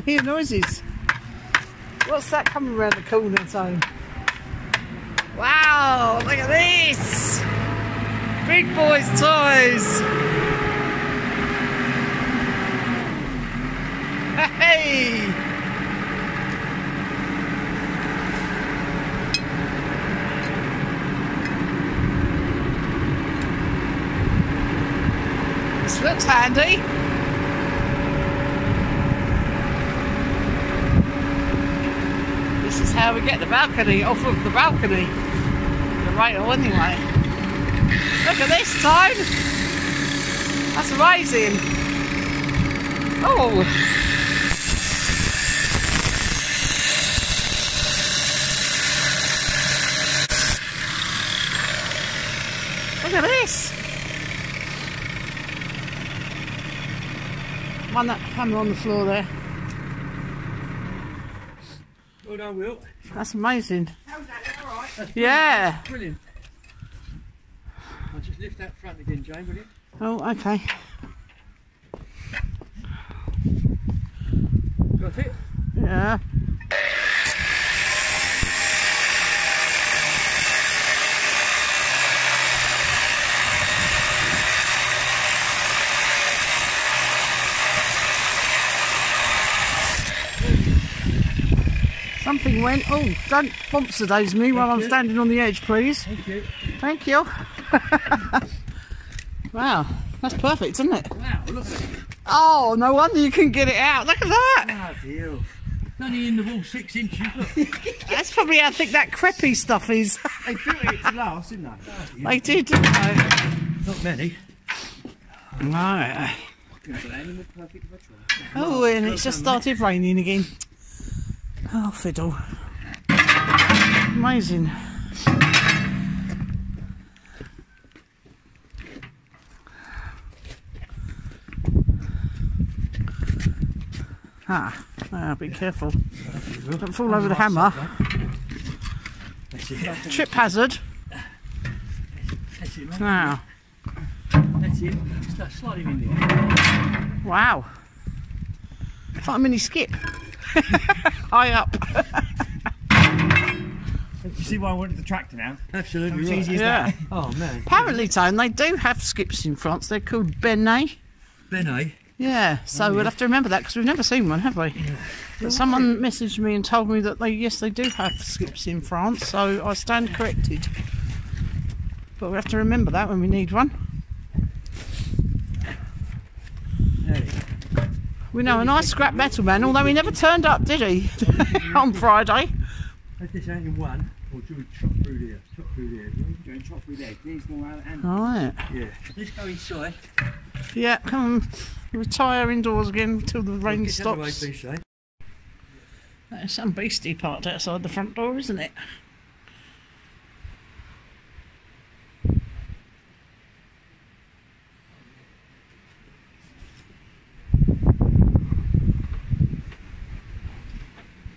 can hear noises. What's that coming around the corner, Tony? Wow, look at this! Big boys' toys! Hey! This looks handy. This is how we get the balcony off of the balcony. The right hole anyway. Look at this time. That's amazing. Oh. Look at this! Mind that hammer on the floor there. Well done, Will. That's amazing. How's that? Alright? Yeah! Brilliant. I'll just lift that front again, Jane, will you? Oh, okay. Got it? Yeah. Something went. Oh, don't bump sedaze me while I'm standing on the edge, please. Thank you. Thank you. Wow, that's perfect, isn't it? Wow, look at it. Oh, no wonder you couldn't get it out. Look at that. Oh, dear. It's only in the wall 6 inches. That's probably how thick that creppy stuff is. They built it to last, didn't they? Oh, they did, didn't they? Not many. No. Oh, and it's just started raining again. Oh, fiddle. Amazing. Ah, oh, be careful. Don't fall over the hammer. Trip hazard. Now. That's it. Slide him in there. Wow. It's like a mini skip. High up. You see why I wanted the tractor now? Absolutely. How easy is that? Oh man. Apparently, Tone, they do have skips in France. They're called Benne. Benne? Yeah. So we'll have to remember that because we've never seen one, have we? Yeah. But someone messaged me and told me that yes, they do have skips in France. So I stand corrected. But we'll have to remember that when we need one. There you go. We know a nice scrap metal man, although he never turned up, did he? On Friday. Let this out in one, or do we chop through there? Chop through there. Do we chop through there? These more out and. Alright. Yeah. Let's go inside. Yeah, come on. Retire indoors again until the rain stops. There's some beastie parked outside the front door, isn't it?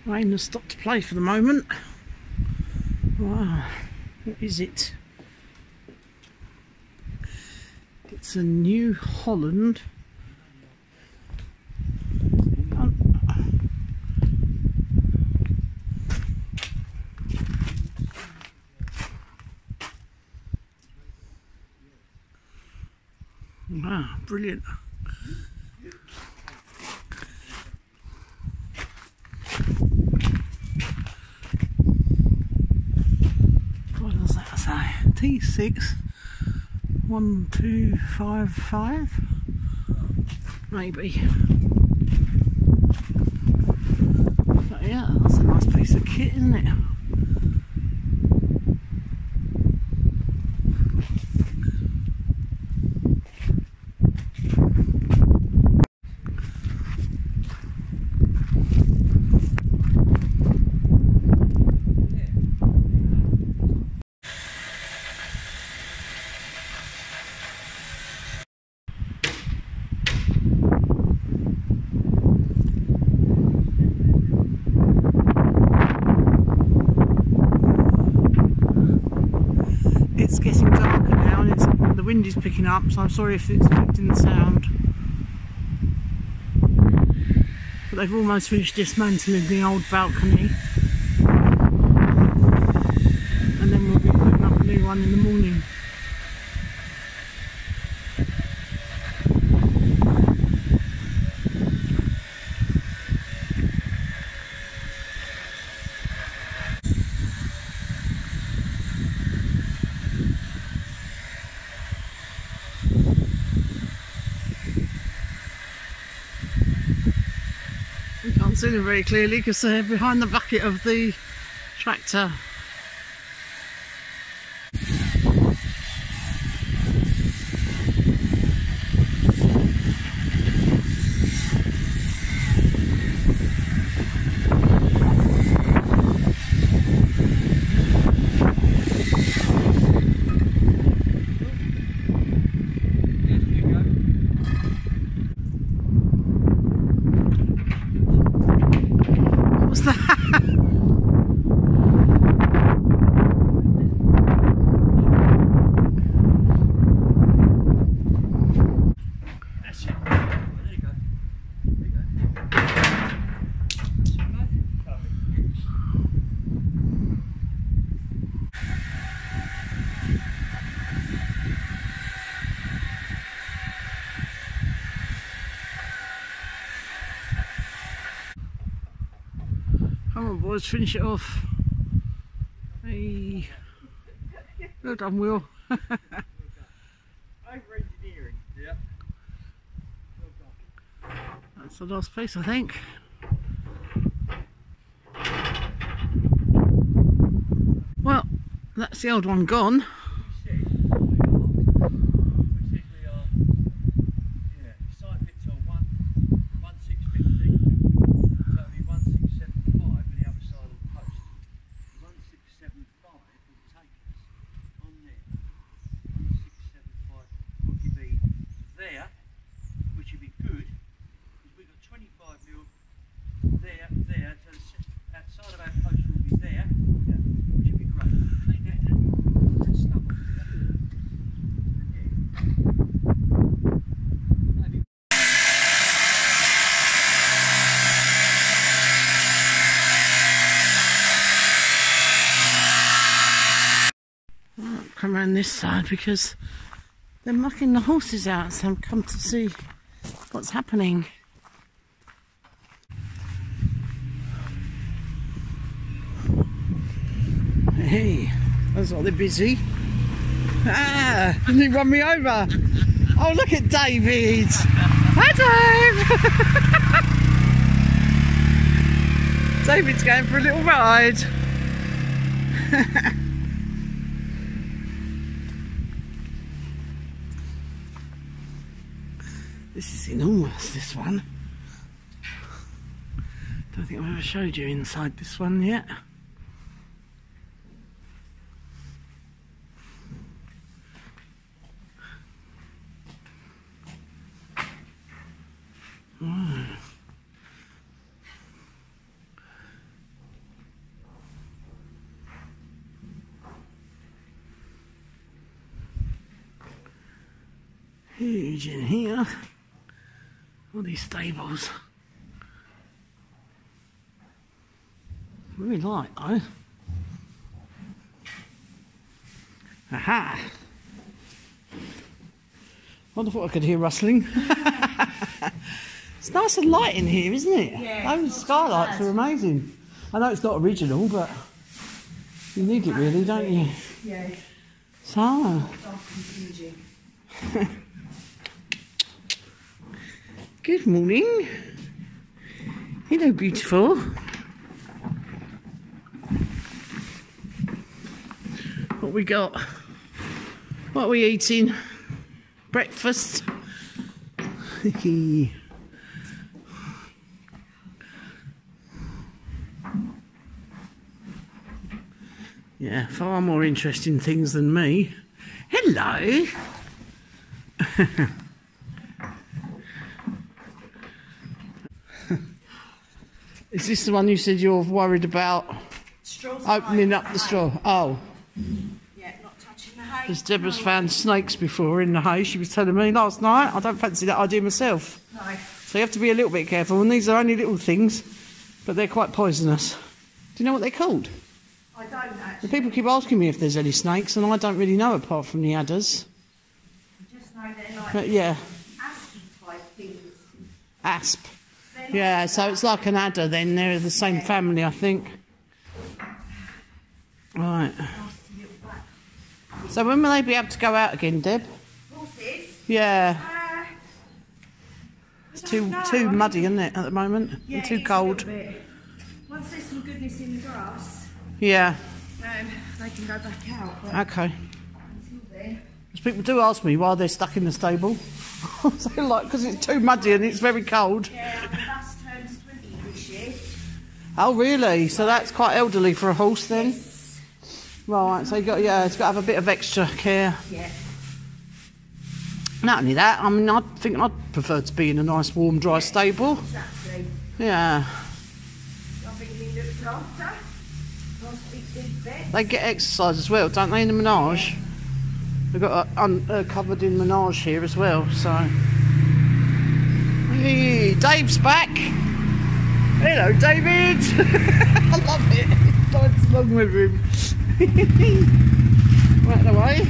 Rain has stopped to play for the moment. Wow, what is it? It's a New Holland. Wow, brilliant. T6 1255 maybe. But yeah, that's a nice piece of kit, isn't it? It's getting darker now and the wind is picking up, so I'm sorry if it's affecting the sound. But They've almost finished dismantling the old balcony. And then we'll be putting up a new one in the morning. See them very clearly because they're behind the bucket of the tractor. Come on boys, finish it off. Hey. Well done, Will. Over engineering. Yeah. Well done. That's the last piece, I think. Well, that's the old one gone. Come around this side because they're mucking the horses out, so I've come to see what's happening. Hey, that's why they're busy. Ah, didn't he run me over? Oh, look at David. Hi, Dave. David's going for a little ride. This is enormous, this one. Don't think I've ever showed you inside this one yet. Mm. Huge in here. All these stables. Really light though. Aha! Wonder what I could hear rustling. It's nice and light in here, isn't it? Yeah, those skylights are amazing. I know it's not original, but you need it really, don't you? Yeah. So. Dark and dingy. Good morning. Hello, beautiful. What we got? What are we eating? Breakfast. Hickey. Yeah, far more interesting things than me. Hello. Is this the one you said you're worried about? Straw's opening up the straw. Oh. Yeah, not touching that. Because Deborah's found snakes before in the hay, she was telling me last night. I don't fancy that idea myself. No. So you have to be a little bit careful, and these are only little things, but they're quite poisonous. Do you know what they're called? I don't actually. The people keep asking me if there's any snakes, and I don't really know apart from the adders. I just know they're like aspy type things. Asp. Like so it's like an adder then, they're the same family, I think. Right. So when will they be able to go out again, Deb? Horses? Yeah. It's too muddy, isn't it, at the moment? Yeah, and too cold. Once there's some goodness in the grass, they can go back out. But okay. Until then. Because people do ask me why they're stuck in the stable. They're like, because it's too muddy and it's very cold. Yeah, the bus turns 20 this year. Oh, really? So that's quite elderly for a horse then? Yes. Right, so you got it's got to have a bit of extra care. Yeah. Not only that, I mean, I think I'd prefer to be in a nice, warm, dry stable. Exactly. Yeah. I think they look after. Nice big bed. They get exercise as well, don't they? In the menage. Yeah. We've got a covered in menage here as well. So. Hey, Dave's back. Hello, David. I love it. He dives along with him. Right away.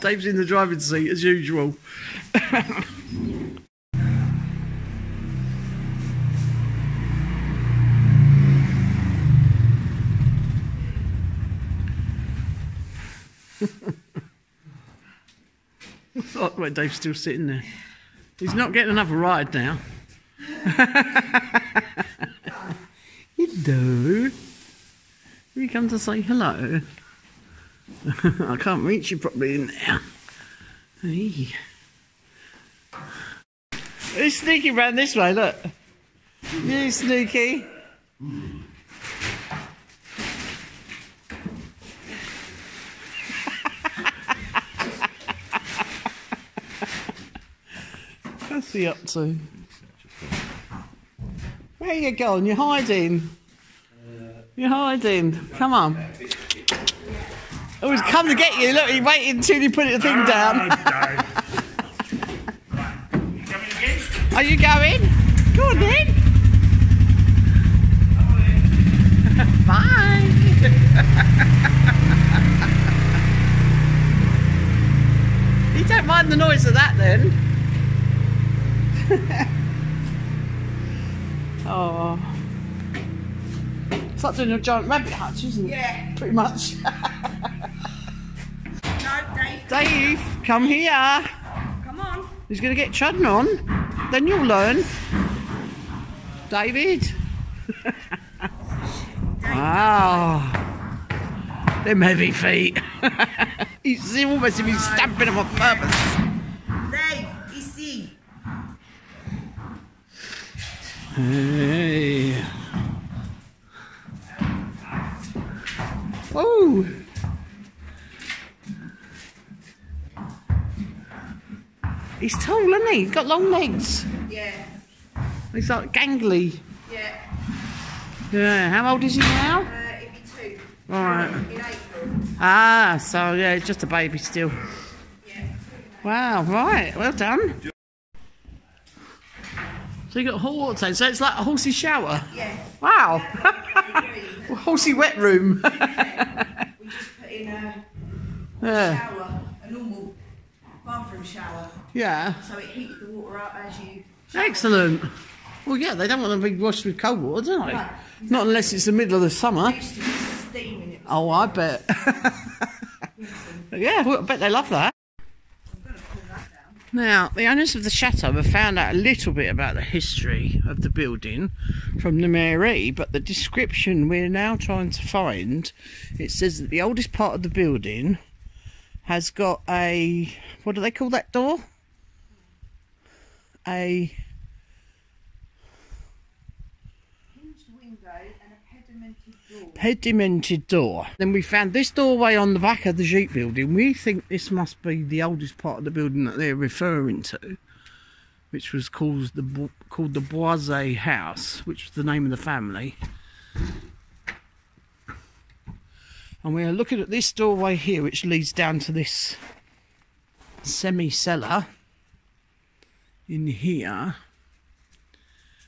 Dave's in the driving seat as usual. Oh, wait, Dave's still sitting there. He's not getting another ride now. Hello. You come to say hello. I can't reach you properly in there. Hey. He's sneaking round this way, look. You sneaky. What's he up to? Where you going? You're hiding. You're hiding. Come on. Oh, he's come to get you. Look, he waited until you put the thing down. Are you going? Go on then. Bye. You don't mind the noise of that then? Oh, it's like doing a giant rabbit hutch, isn't it? Yeah. Pretty much. No, Dave. Dave, come here. Come on. He's going to get trodden on. Then you'll learn. David. Wow. Oh, them heavy feet. He's almost been stamping them on purpose. Dave, he's seen. Hey. Oh. He's tall, isn't he? He's got long legs. Yeah. He's like gangly. Yeah. Yeah. How old is he now? He'll be 2. All right. In April. Ah, so yeah, he's just a baby still. Yeah. Wow. Right. Well done. So you got a whole water tank, so it's like a horsey shower? Yeah. Wow. A horsey wet room. We just put in a shower, a normal bathroom shower. Yeah. So it heats the water up as you shower. Excellent. Well, yeah, they don't want to be washed with cold water, do they? No, exactly. Not unless it's the middle of the summer. It's just steaming it. Oh, I bet. Yeah, well, I bet they love that. Now, the owners of the chateau have found out a little bit about the history of the building from the mairie, but the description we're now trying to find, it says that the oldest part of the building has got a, what do they call that door? A hinged window and a pedimented door. Then we found this doorway on the back of the sheep building. We think this must be the oldest part of the building that they're referring to, which was called the Boise House, which was the name of the family. And we are looking at this doorway here, which leads down to this semi-cellar in here,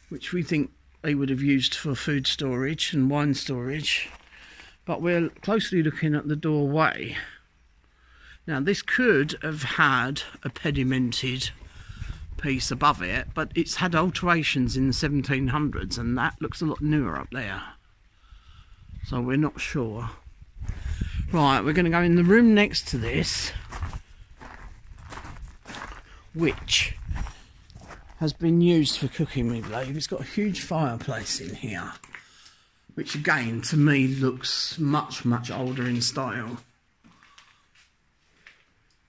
which we think they would have used for food storage and wine storage. But we're closely looking at the doorway. Now, this could have had a pedimented piece above it, but it's had alterations in the 1700s, and that looks a lot newer up there. So we're not sure. Right, we're going to go in the room next to this, which has been used for cooking, we believe. It's got a huge fireplace in here, which again, to me, looks much, much older in style.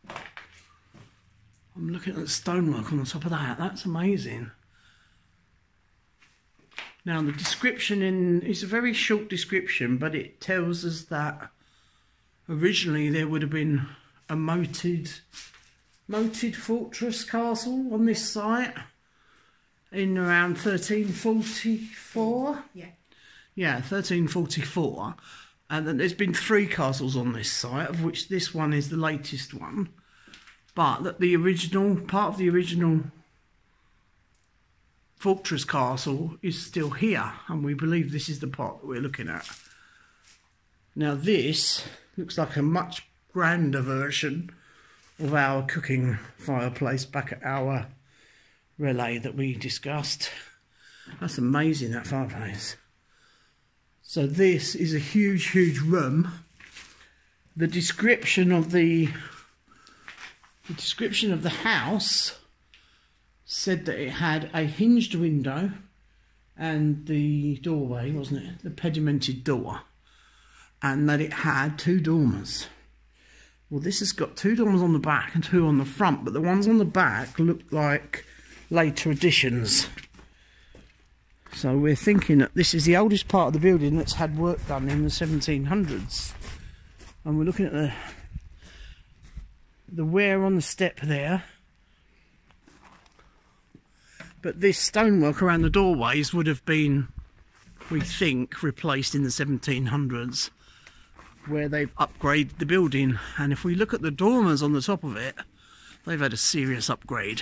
I'm looking at the stonework on the top of that. That's amazing. Now, the description it's a very short description, but it tells us that originally there would have been a moated fortress castle on this site in around 1344. Yeah, 1344. And then there's been 3 castles on this site, of which this one is the latest one. But that the original part of the original fortress castle is still here, and we believe this is the part that we're looking at. Now, this looks like a much grander version of our cooking fireplace back at our relay that we discussed. That's amazing, that fireplace. So this is a huge, huge room. The description of the house said that it had a hinged window and the doorway, wasn't it? The pedimented door. And that it had 2 dormers. Well, this has got 2 dormers on the back and 2 on the front, but the ones on the back look like later additions. So we're thinking that this is the oldest part of the building that's had work done in the 1700s. And we're looking at the wear on the step there. But this stonework around the doorways would have been, we think, replaced in the 1700s, where they've upgraded the building. And if we look at the dormers on the top of it, they've had a serious upgrade.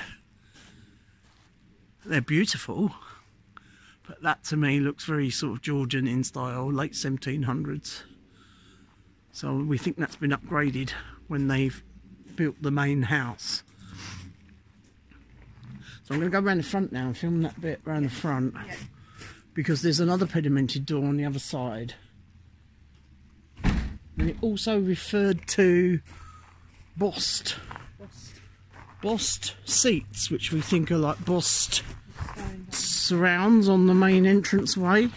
They're beautiful, but that to me looks very sort of Georgian in style, late 1700s. So we think that's been upgraded when they've built the main house. So I'm going to go around the front now and film that bit around the front, because there's another pedimented door on the other side. And it also referred to bossed seats, which we think are like bossed surrounds on the main entranceway,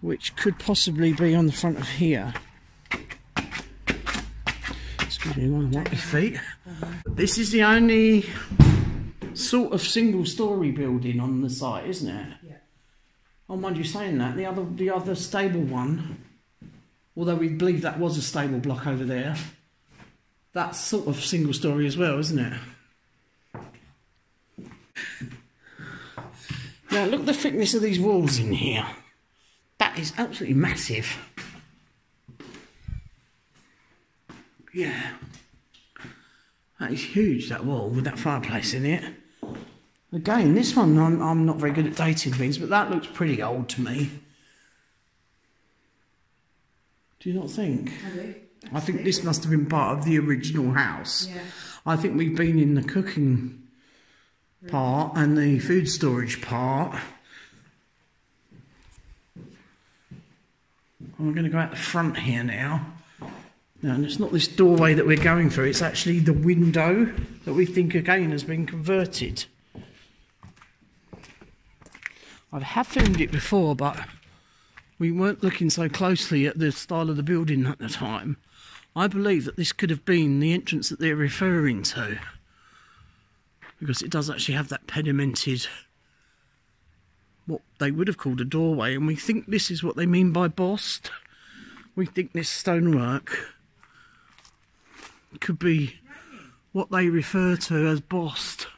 which could possibly be on the front of here. Excuse me, one wipe my feet. This is the only sort of single-storey building on the site, isn't it? Yeah. Oh, mind you saying that, the other stable one, although we believe that was a stable block over there, that's sort of single-storey as well, isn't it? Now, look at the thickness of these walls in here. That is absolutely massive. Yeah. That is huge, that wall, with that fireplace in it. Again, this one, I'm not very good at dating things, but that looks pretty old to me. Do you not think? I do. I think this must have been part of the original house. Yeah. I think we've been in the cooking part and the food storage part. I'm going to go out the front here now. No, and it's not this doorway that we're going through, it's actually the window that we think again has been converted. I have filmed it before, but we weren't looking so closely at the style of the building at the time. I believe that this could have been the entrance that they're referring to, because it does actually have that pedimented, what they would have called a doorway, and we think this is what they mean by bossed. We think this stonework could be what they refer to as bossed.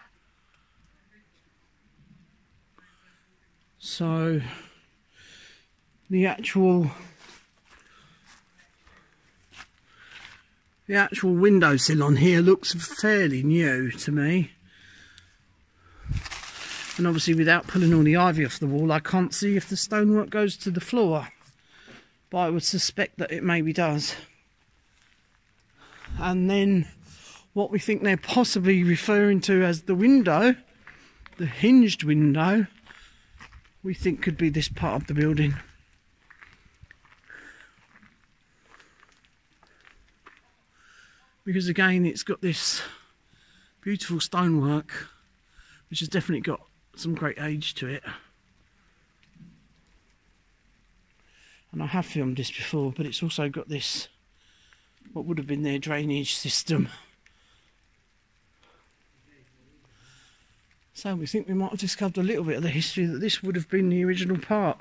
So the actual The actual windowsill on here looks fairly new to me. And obviously without pulling all the ivy off the wall, I can't see if the stonework goes to the floor. But I would suspect that it maybe does. And then what we think they're possibly referring to as the window, the hinged window, we think could be this part of the building. Because again, it's got this beautiful stonework, which has definitely got some great age to it. And I have filmed this before, but it's also got this, what would have been their drainage system. So we think we might have discovered a little bit of the history, that this would have been the original part.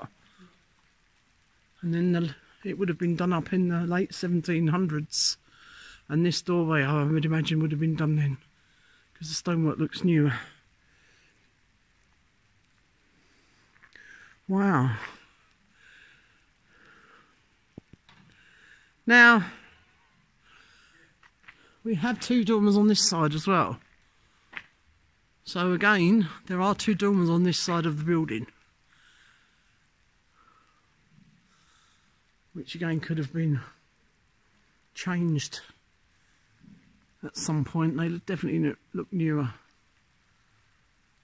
And then it would have been done up in the late 1700s. And this doorway, I would imagine, would have been done then, because the stonework looks new. Wow. Now, we have two dormers on this side as well. So again, there are two dormers on this side of the building. Which again could have been changed at some point. They definitely look newer.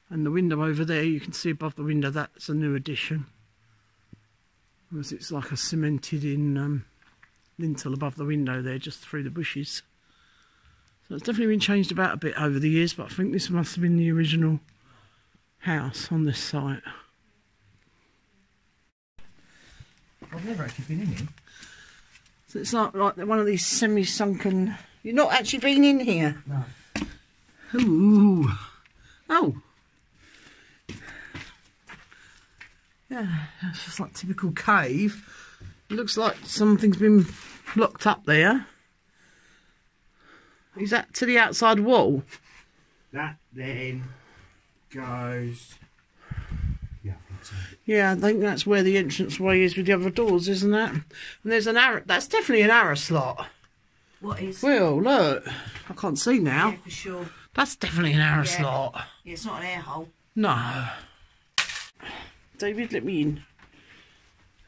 And the window over there, you can see above the window, that's a new addition. Because it's like a cemented in lintel above the window there, just through the bushes. So it's definitely been changed about a bit over the years, but I think this must have been the original house on this site. I've never actually been in here. So it's like one of these semi-sunken... You've not actually been in here? No. Ooh. Oh. Yeah, it's just like typical cave. It looks like something's been blocked up there. Is that to the outside wall? That then goes... Yeah, I think that's where the entranceway is with the other doors, isn't that? And there's an arrow... That's definitely an arrow slot. What is? Well, look. I can't see now. Yeah, for sure. That's definitely an arrow slot. Yeah, it's not an air hole. No. David, let me in.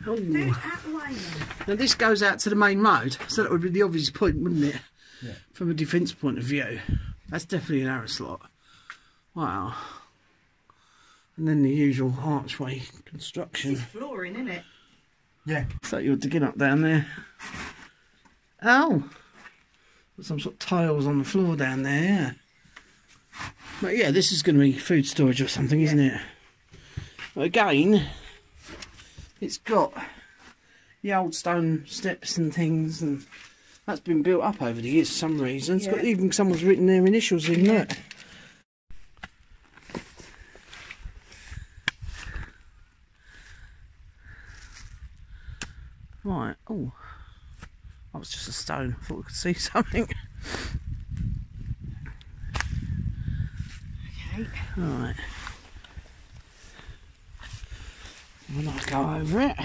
Oh. Now this goes out to the main road, so that would be the obvious point, wouldn't it? Yeah. From a defence point of view. That's definitely an arrow slot. Wow. And then the usual archway construction. It's flooring, isn't it? Yeah. So you're digging up down there. Oh. Got some sort of tiles on the floor down there, yeah. But yeah, this is going to be food storage or something, isn't it? But again, it's got the old stone steps and things, and that's been built up over the years for some reason. It's got, even someone's written their initials in that. Right, oh, that was just a stone. I thought we could see something. Okay. Right. I'm going to go over it.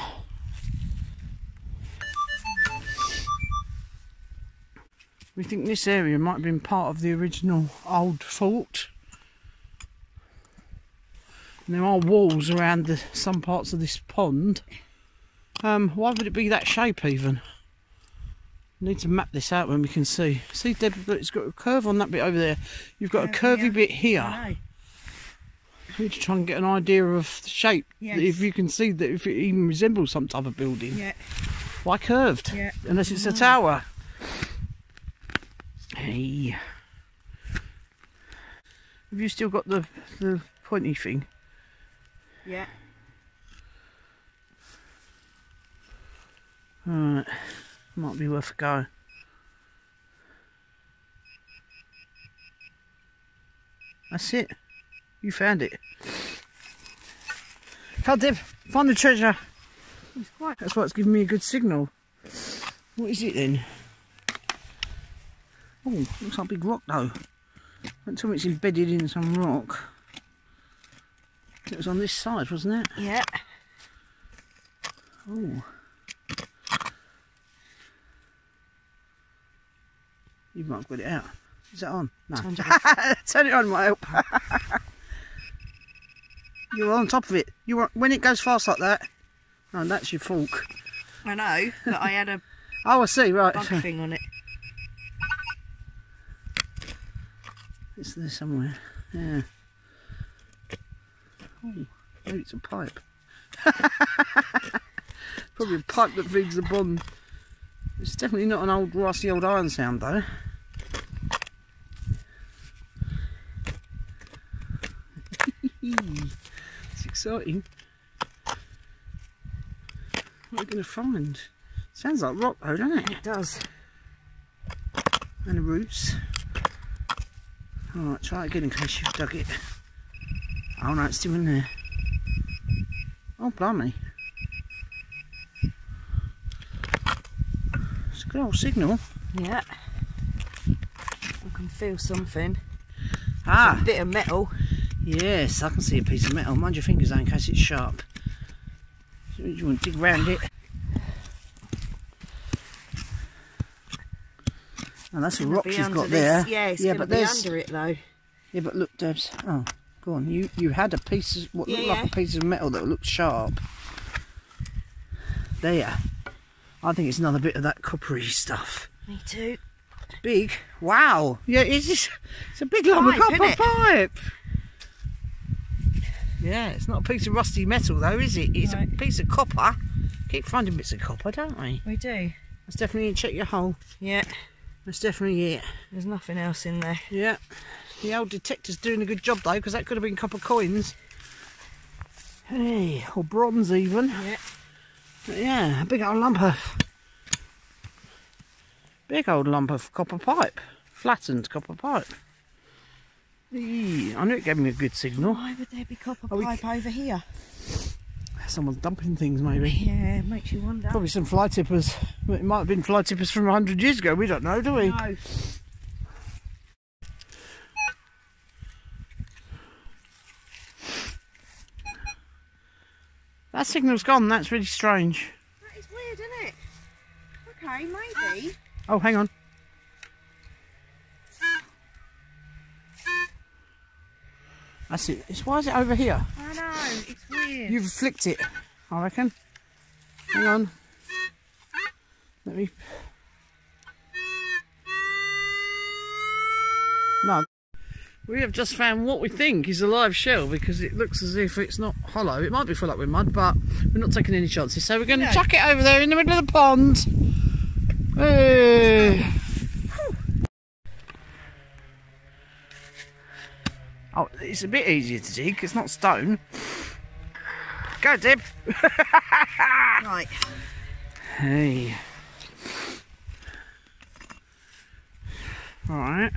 We think this area might have been part of the original old fort. And there are walls around some parts of this pond. Why would it be that shape even? We need to map this out when we can see. See, Deb, it's got a curve on that bit over there. You've got a curvy bit here. We need to try and get an idea of the shape. Yes. If you can see that, if it even resembles some type of building. Yeah. Why curved? Yeah. Unless it's a tower. Hey. Have you still got the pointy thing? Yeah. Alright. Might be worth a go. That's it. You found it. Come, Deb, find the treasure. It's quite... That's why it's giving me a good signal. What is it then? Oh, looks like a big rock though. That's all, it's embedded in some rock. It was on this side, wasn't it? Yeah. Oh. You might have got it out. Is that on? No. Turn it on, might help. You're on top of it. You are, when it goes fast like that. No, that's your fork. I know, but I had a oh, I see, right. Bug thing on it. It's there somewhere. Yeah. Oh, maybe it's a pipe. Probably a pipe that feeds the bond. It's definitely not an old rusty old iron sound though. It's exciting. What are we going to find? Sounds like rock though, doesn't it? It does. And the roots. Alright, try it again in case you've dug it. Oh no, it's still in there. Oh, blimey. It's a good old signal. Yeah. I can feel something. Ah! It's a bit of metal. Yes, I can see a piece of metal. Mind your fingers though in case it's sharp. You want to dig round it. And that's a rock she's got there. Yeah, it's going to be under it though. Yeah, but look, Debs. Oh, go on. You had a piece of what looked like a piece of metal that looked sharp. There. I think it's another bit of that coppery stuff. Me too. It's big. Wow. Yeah, it's a big long copper pipe. Yeah, it's not a piece of rusty metal though, is it? It's a piece of copper. Keep finding bits of copper, don't we? We do. That's definitely check your hole. Yeah. That's definitely it. There's nothing else in there. Yeah. The old detector's doing a good job though, because that could have been copper coins. Hey, or bronze even. Yeah. But yeah, a big old lump of... Big old lump of copper pipe. Flattened copper pipe. Eee, I knew it gave me a good signal. Why would there be copper pipe over here? Someone's dumping things maybe. Yeah, it makes you wonder. Probably some fly tippers. It might have been fly tippers from 100 years ago, we don't know, do we? No. That signal's gone, that's really strange. That is weird, isn't it? Okay, maybe. Oh, hang on. That's it. Why is it over here? I know, it's weird. You've flicked it, I reckon. Hang on. Let me... No. We have just found what we think is a live shell because it looks as if it's not hollow. It might be full up with mud, but we're not taking any chances. So we're going to chuck it over there in the middle of the pond. Hey! Oh, it's a bit easier to dig, it's not stone. Go, Deb! Right. Hey. Alright.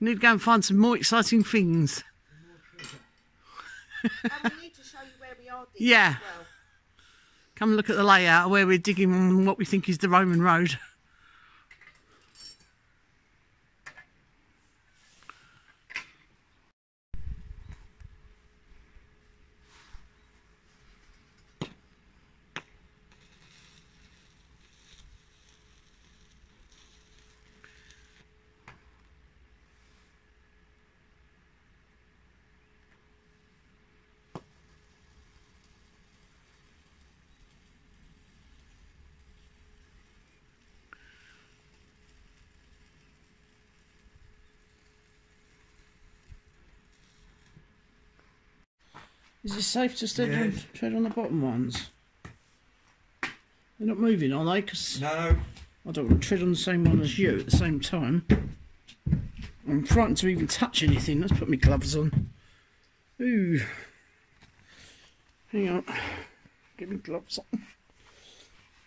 We need to go and find some more exciting things. And we need to show you where we are digging. Yeah. As well. Come look at the layout of where we're digging on what we think is the Roman road. Is it safe to still tread on the bottom ones? They're not moving, are they? Cause no. I don't want to tread on the same one as you at the same time. I'm frightened to even touch anything. Let's put my gloves on. Ooh. Hang on. Get my gloves on.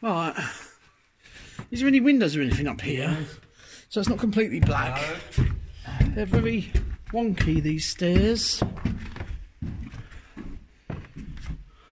Alright. Is there any windows or anything up here? No. So it's not completely black. No. They're very wonky, these stairs.